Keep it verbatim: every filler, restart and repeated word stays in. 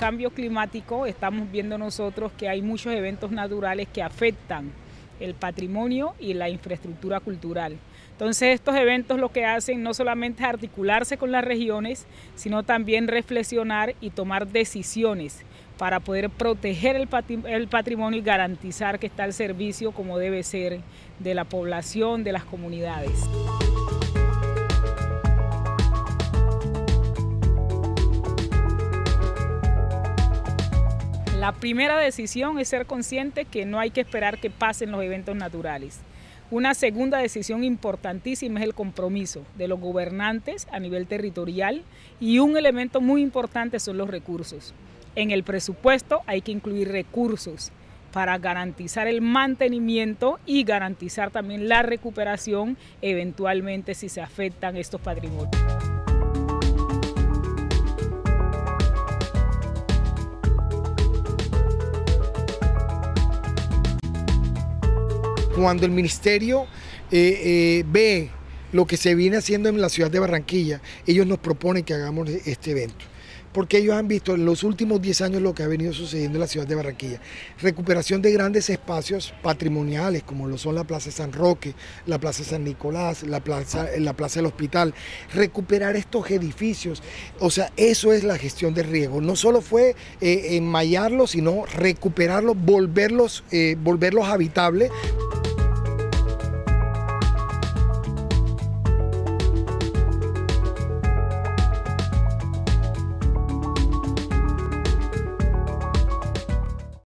cambio climático estamos viendo nosotros que hay muchos eventos naturales que afectan el patrimonio y la infraestructura cultural. Entonces estos eventos lo que hacen no solamente es articularse con las regiones, sino también reflexionar y tomar decisiones para poder proteger el, el patrimonio y garantizar que está al servicio como debe ser de la población, de las comunidades. La primera decisión es ser consciente que no hay que esperar que pasen los eventos naturales. Una segunda decisión importantísima es el compromiso de los gobernantes a nivel territorial y un elemento muy importante son los recursos. En el presupuesto hay que incluir recursos para garantizar el mantenimiento y garantizar también la recuperación eventualmente si se afectan estos patrimonios. Cuando el ministerio eh, eh, ve lo que se viene haciendo en la ciudad de Barranquilla, ellos nos proponen que hagamos este evento, porque ellos han visto en los últimos diez años lo que ha venido sucediendo en la ciudad de Barranquilla. Recuperación de grandes espacios patrimoniales, como lo son la Plaza San Roque, la Plaza San Nicolás, la Plaza, la Plaza del Hospital. Recuperar estos edificios, o sea, eso es la gestión de riesgo. No solo fue eh, enmallarlos, sino recuperarlos, volverlos, eh, volverlos habitables.